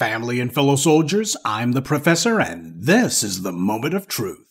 Family and fellow soldiers, I'm the Professor, and this is the moment of truth.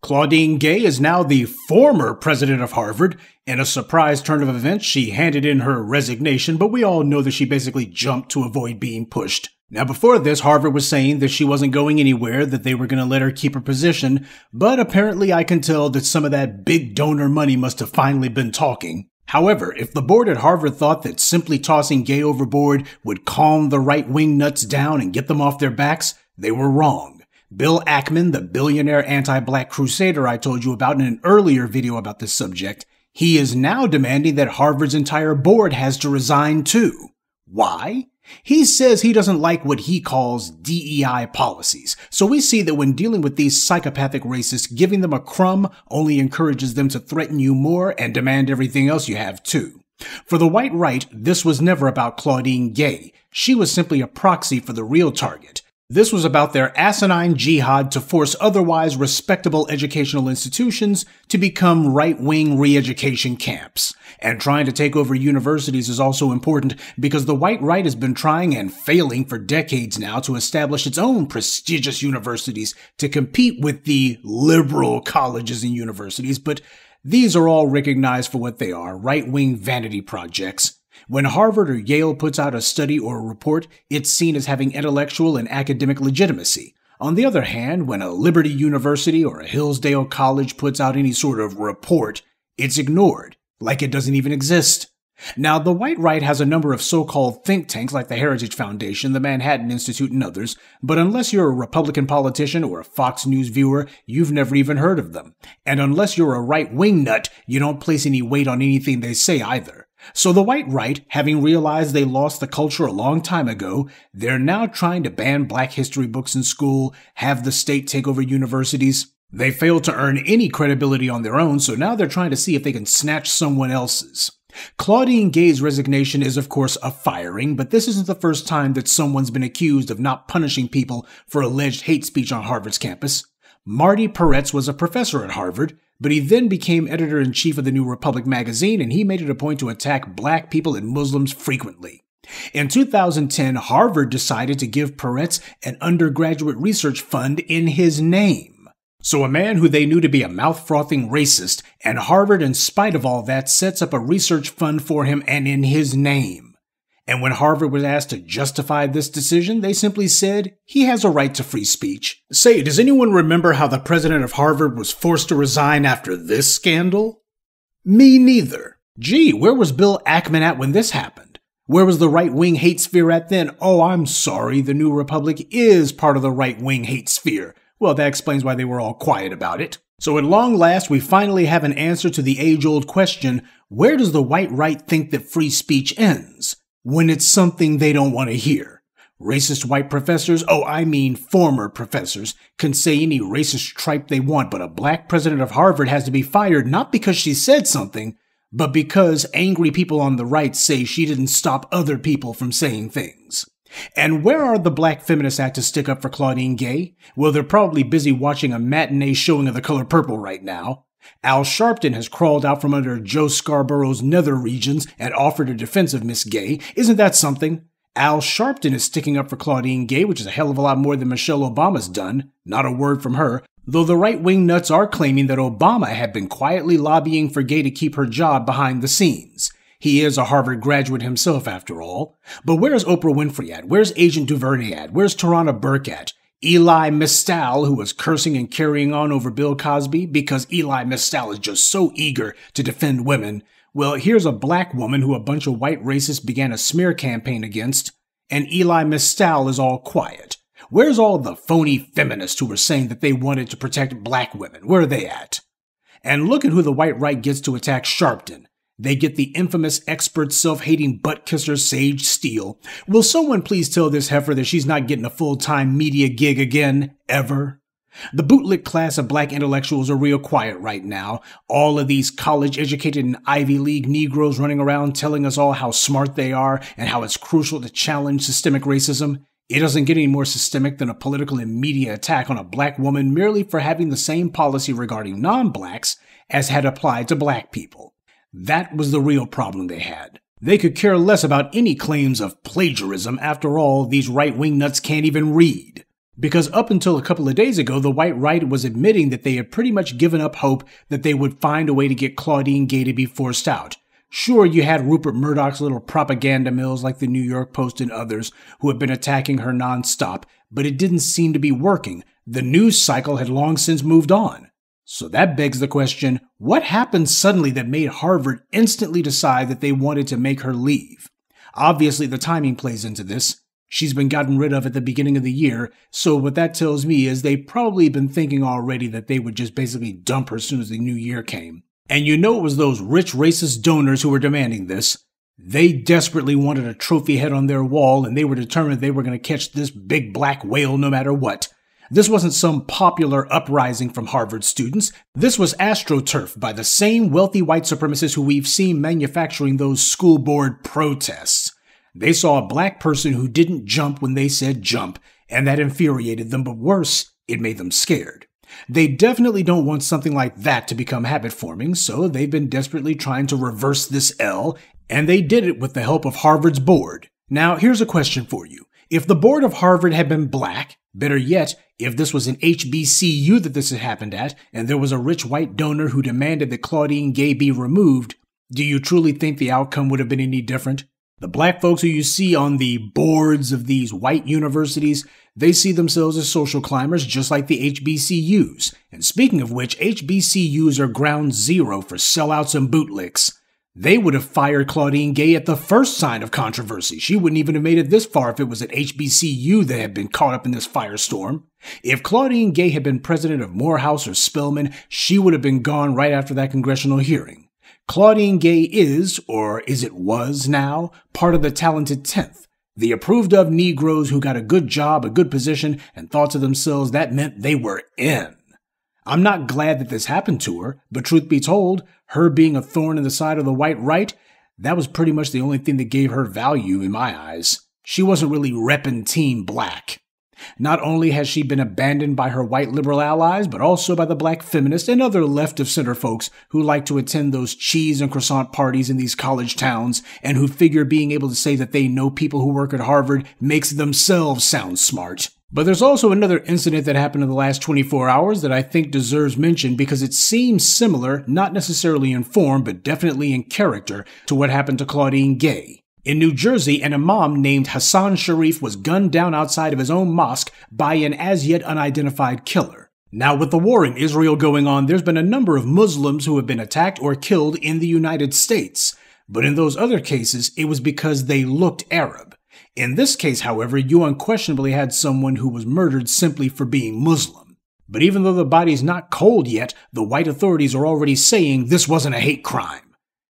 Claudine Gay is now the former president of Harvard. In a surprise turn of events, she handed in her resignation, but we all know that she basically jumped to avoid being pushed. Now, before this, Harvard was saying that she wasn't going anywhere, that they were going to let her keep her position, but apparently I can tell that some of that big donor money must have finally been talking. However, if the board at Harvard thought that simply tossing Gay overboard would calm the right-wing nuts down and get them off their backs, they were wrong. Bill Ackman, the billionaire anti-black crusader I told you about in an earlier video about this subject, he is now demanding that Harvard's entire board has to resign too. Why? He says he doesn't like what he calls DEI policies, so we see that when dealing with these psychopathic racists, giving them a crumb only encourages them to threaten you more and demand everything else you have too. For the white right, this was never about Claudine Gay. She was simply a proxy for the real target. This was about their asinine jihad to force otherwise respectable educational institutions to become right-wing re-education camps. And trying to take over universities is also important because the white right has been trying and failing for decades now to establish its own prestigious universities to compete with the liberal colleges and universities, but these are all recognized for what they are, right-wing vanity projects. When Harvard or Yale puts out a study or a report, it's seen as having intellectual and academic legitimacy. On the other hand, when a Liberty University or a Hillsdale College puts out any sort of report, it's ignored, like it doesn't even exist. Now, the white right has a number of so-called think tanks like the Heritage Foundation, the Manhattan Institute, and others, but unless you're a Republican politician or a Fox News viewer, you've never even heard of them. And unless you're a right-wing nut, you don't place any weight on anything they say either. So the white right, having realized they lost the culture a long time ago, they're now trying to ban black history books in school, have the state take over universities. They failed to earn any credibility on their own, so now they're trying to see if they can snatch someone else's. Claudine Gay's resignation is, of course, a firing, but this isn't the first time that someone's been accused of not punishing people for alleged hate speech on Harvard's campus. Marty Peretz was a professor at Harvard, but he then became editor-in-chief of the New Republic magazine, and he made it a point to attack black people and Muslims frequently. In 2010, Harvard decided to give Peretz an undergraduate research fund in his name. So a man who they knew to be a mouth-frothing racist, and Harvard, in spite of all that, sets up a research fund for him and in his name. And when Harvard was asked to justify this decision, they simply said, he has a right to free speech. Say, does anyone remember how the president of Harvard was forced to resign after this scandal? Me neither. Gee, where was Bill Ackman at when this happened? Where was the right-wing hate sphere at then? Oh, I'm sorry, the New Republic is part of the right-wing hate sphere. Well, that explains why they were all quiet about it. So at long last, we finally have an answer to the age-old question, where does the white right think that free speech ends? When it's something they don't want to hear. Racist white professors, oh, I mean former professors, can say any racist tripe they want, but a black president of Harvard has to be fired not because she said something, but because angry people on the right say she didn't stop other people from saying things. And where are the black feminists at to stick up for Claudine Gay? Well, they're probably busy watching a matinee showing of The Color Purple right now. Al Sharpton has crawled out from under Joe Scarborough's nether regions and offered a defense of Miss Gay. Isn't that something? Al Sharpton is sticking up for Claudine Gay, which is a hell of a lot more than Michelle Obama's done. Not a word from her, though the right-wing nuts are claiming that Obama had been quietly lobbying for Gay to keep her job behind the scenes. He is a Harvard graduate himself, after all. But where's Oprah Winfrey at? Where's Agent DuVernay at? Where's Tarana Burke at? Eli Mistal, who was cursing and carrying on over Bill Cosby because Eli Mistal is just so eager to defend women. Well, here's a black woman who a bunch of white racists began a smear campaign against, and Eli Mistal is all quiet. Where's all the phony feminists who were saying that they wanted to protect black women? Where are they at? And look at who the white right gets to attack Sharpton. They get the infamous expert self-hating butt-kisser Sage Steele. Will someone please tell this heifer that she's not getting a full-time media gig again, ever? The bootlick class of black intellectuals are real quiet right now. All of these college-educated and Ivy League Negroes running around telling us all how smart they are and how it's crucial to challenge systemic racism. It doesn't get any more systemic than a political and media attack on a black woman merely for having the same policy regarding non-blacks as had applied to black people. That was the real problem they had. They could care less about any claims of plagiarism. After all, these right-wing nuts can't even read. Because up until a couple of days ago, the white right was admitting that they had pretty much given up hope that they would find a way to get Claudine Gay to be forced out. Sure, you had Rupert Murdoch's little propaganda mills like the New York Post and others who had been attacking her nonstop, but it didn't seem to be working. The news cycle had long since moved on. So that begs the question, what happened suddenly that made Harvard instantly decide that they wanted to make her leave? Obviously, the timing plays into this. She's been gotten rid of at the beginning of the year, so what that tells me is they've probably been thinking already that they would just basically dump her as soon as the new year came. And you know it was those rich racist donors who were demanding this. They desperately wanted a trophy head on their wall, and they were determined they were going to catch this big black whale no matter what. This wasn't some popular uprising from Harvard students. This was AstroTurf by the same wealthy white supremacists who we've seen manufacturing those school board protests. They saw a black person who didn't jump when they said jump, and that infuriated them, but worse, it made them scared. They definitely don't want something like that to become habit-forming, so they've been desperately trying to reverse this L, and they did it with the help of Harvard's board. Now, here's a question for you. If the board of Harvard had been black, better yet, if this was an HBCU that this had happened at, and there was a rich white donor who demanded that Claudine Gay be removed, do you truly think the outcome would have been any different? The black folks who you see on the boards of these white universities, they see themselves as social climbers just like the HBCUs. And speaking of which, HBCUs are ground zero for sellouts and bootlicks. They would have fired Claudine Gay at the first sign of controversy. She wouldn't even have made it this far if it was an HBCU that had been caught up in this firestorm. If Claudine Gay had been president of Morehouse or Spelman, she would have been gone right after that congressional hearing. Claudine Gay is, or is it was now, part of the talented 10th, the approved of Negroes who got a good job, a good position, and thought to themselves that meant they were in. I'm not glad that this happened to her, but truth be told, her being a thorn in the side of the white right, that was pretty much the only thing that gave her value in my eyes. She wasn't really reppin' Team Black. Not only has she been abandoned by her white liberal allies, but also by the black feminists and other left-of-center folks who like to attend those cheese and croissant parties in these college towns and who figure being able to say that they know people who work at Harvard makes themselves sound smart. But there's also another incident that happened in the last 24 hours that I think deserves mention because it seems similar, not necessarily in form, but definitely in character, to what happened to Claudine Gay. In New Jersey, an imam named Hassan Sharif was gunned down outside of his own mosque by an as-yet unidentified killer. Now, with the war in Israel going on, there's been a number of Muslims who have been attacked or killed in the United States. But in those other cases, it was because they looked Arab. In this case, however, you unquestionably had someone who was murdered simply for being Muslim. But even though the body's not cold yet, the white authorities are already saying this wasn't a hate crime.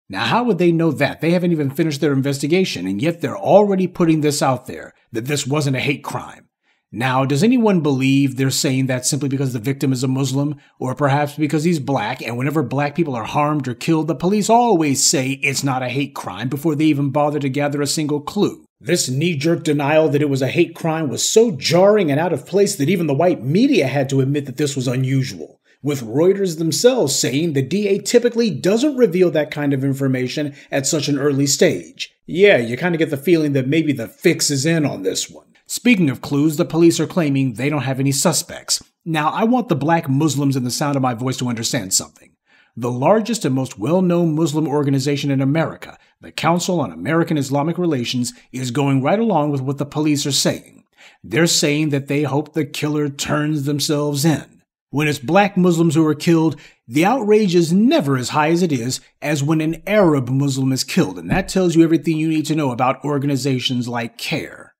Now, how would they know that? They haven't even finished their investigation, and yet they're already putting this out there, that this wasn't a hate crime. Now, does anyone believe they're saying that simply because the victim is a Muslim, or perhaps because he's black, and whenever black people are harmed or killed, the police always say it's not a hate crime before they even bother to gather a single clue? This knee-jerk denial that it was a hate crime was so jarring and out of place that even the white media had to admit that this was unusual, with Reuters themselves saying the DA typically doesn't reveal that kind of information at such an early stage. Yeah, you kind of get the feeling that maybe the fix is in on this one. Speaking of clues, the police are claiming they don't have any suspects. Now, I want the black Muslims in the sound of my voice to understand something. The largest and most well-known Muslim organization in America, the Council on American Islamic Relations, is going right along with what the police are saying. They're saying that they hope the killer turns themselves in. When it's black Muslims who are killed, the outrage is never as high as it is as when an Arab Muslim is killed, and that tells you everything you need to know about organizations like CAIR.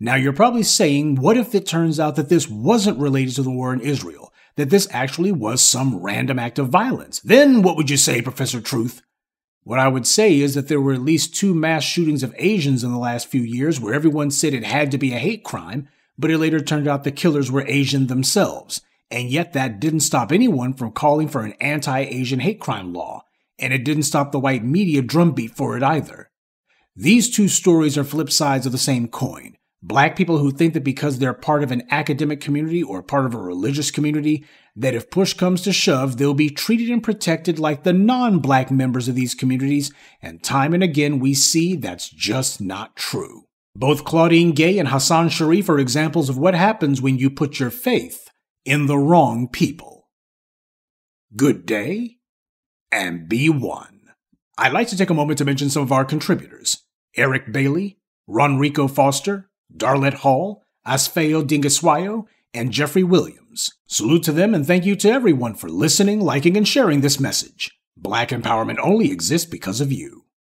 Now, you're probably saying, what if it turns out that this wasn't related to the war in Israel, that this actually was some random act of violence? Then what would you say, Professor Truth? What I would say is that there were at least 2 mass shootings of Asians in the last few years where everyone said it had to be a hate crime, but it later turned out the killers were Asian themselves. And yet that didn't stop anyone from calling for an anti-Asian hate crime law, and it didn't stop the white media drumbeat for it either. These two stories are flip sides of the same coin. Black people who think that because they're part of an academic community or part of a religious community, that if push comes to shove, they'll be treated and protected like the non-black members of these communities, and time and again we see that's just not true. Both Claudine Gay and Hassan Sharif are examples of what happens when you put your faith in the wrong people. Good day, and be one. I'd like to take a moment to mention some of our contributors: Eric Bailey, Ronrico Foster, Darlett Hall, Asfeo Dingiswayo, and Jeffrey Williams. Salute to them and thank you to everyone for listening, liking, and sharing this message. Black empowerment only exists because of you.